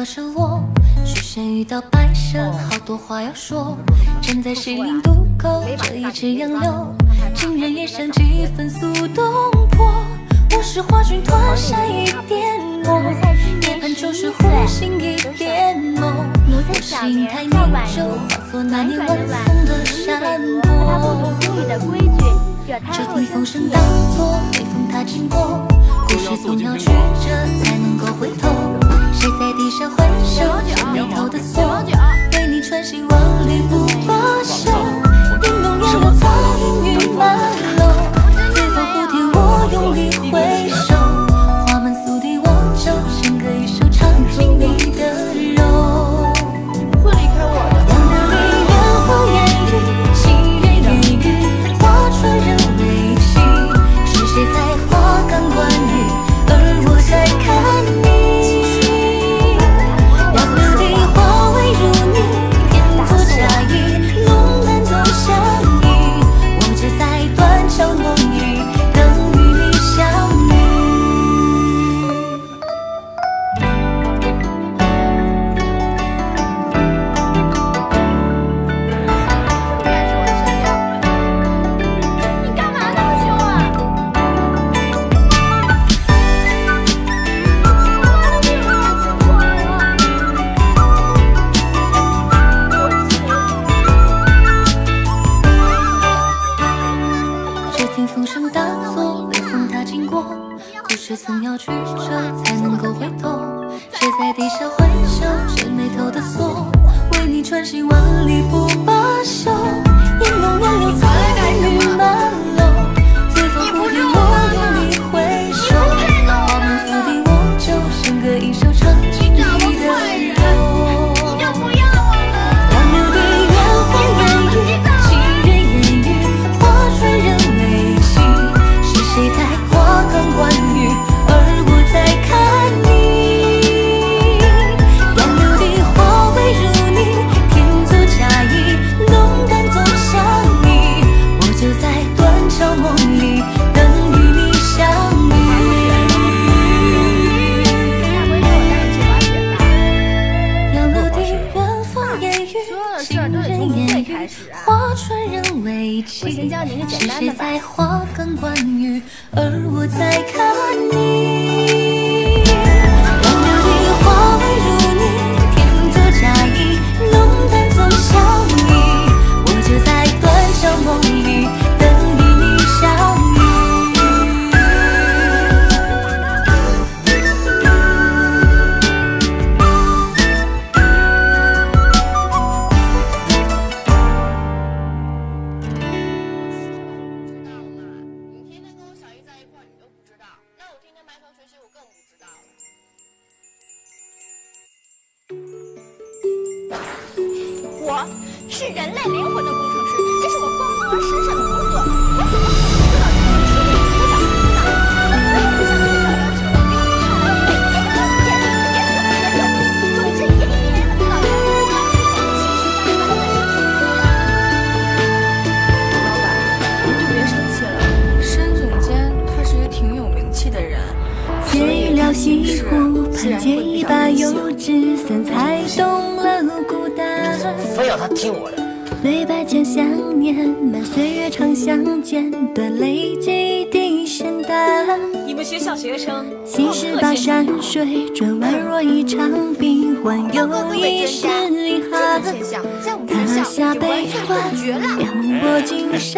和漩涡，许仙遇到白蛇，好多话要说。站在西陵渡口，这一池杨柳，情人也像几分苏东坡。物是花君团扇一点墨，涅槃就是湖心一点墨。我是银台凝舟，化作那年晚风的山坡。只听风声当作微风，它经过。 故事总要曲折才能够回头，谁在地上挥手，谁眉头的锁，为你穿行万里不罢休。云浓烟柳，草映雨满楼，自在蝴蝶我用力挥手。花满宿敌我愁，笙歌一首唱尽你的柔。忘掉你烟花烟雨，情人烟雨，花传人为情，是谁在花港观雨？ 再看你，杨柳的花微如你，天作嫁衣，龙兰总相依。我只在断桥梦语，等与你相遇。你干嘛那么凶啊？ 风声当作微风，它经过。故事总要曲折，才能够回头。谁在地下挥手，谁眉头的锁，为你穿行万里不罢休。烟浓烟柳，草映雨满楼，醉风蝴蝶我用力挥手。花满府邸我愁，笙歌一首唱尽你的柔。杨柳的烟花烟雨。 花传人为情，是谁在花港观雨，而我在看你。杨柳的花微如你，天作嫁衣，龙潭总相依。我只在断桥梦里，等与你相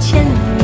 千里。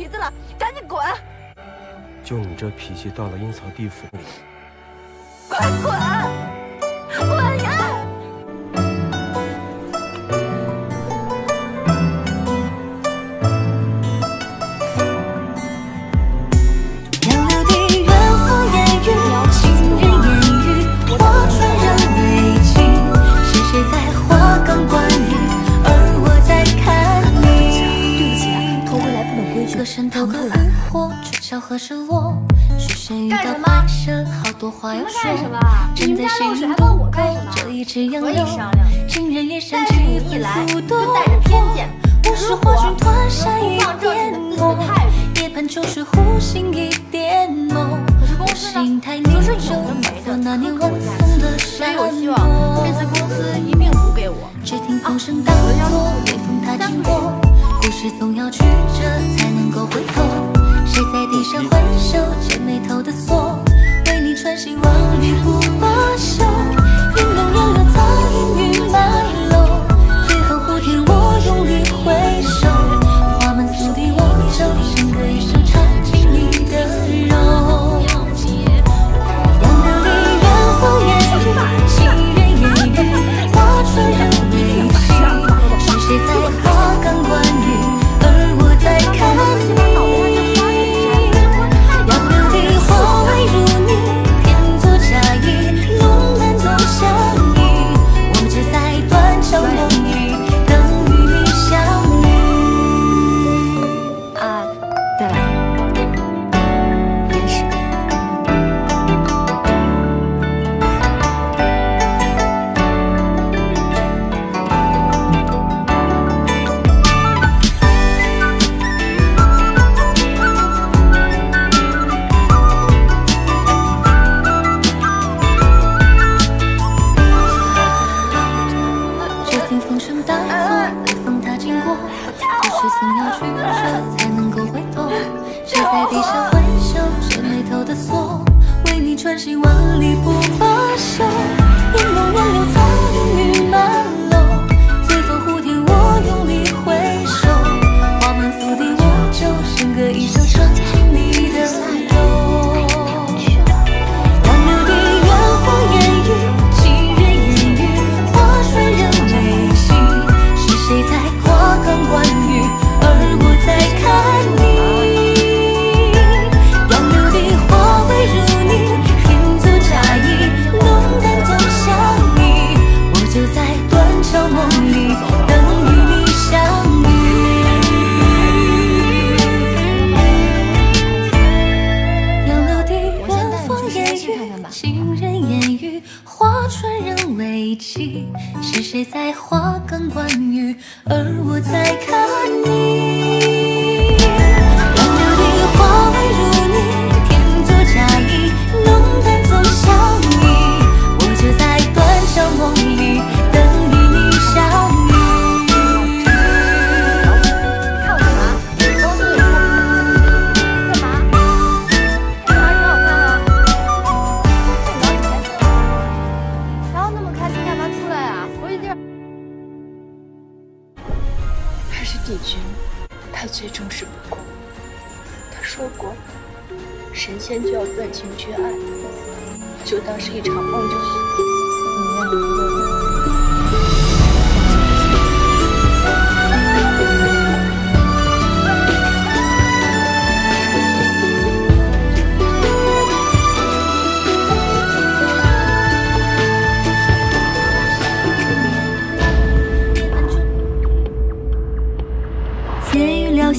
皮子了，赶紧滚！就你这脾气，到了阴曹地府里，快滚！滚呀！ 头个暗火，春宵何时握？许身欲到白蛇，好多话要说。站在谁云渡口，这一只杨柳，情人夜深几分浮动。无视火君团扇一点梦，夜半秋水忽醒一点梦。我是银台凝酒，做那年晚风的沙漠。这次公司一并补给我。只听风声当作，微风它经过。 故事总要曲折，才能够回头。谁在地上回首，解眉头的锁，为你穿行往日不罢休。云笼烟柳早已云满楼，醉汉胡天我用力回首。花满宿敌我舟，笙歌一声唱尽你的柔。两个离人风烟雨，情人烟雨，花船人未去，是谁在？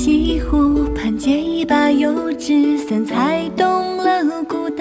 西湖畔结一把油纸伞，才懂了孤单。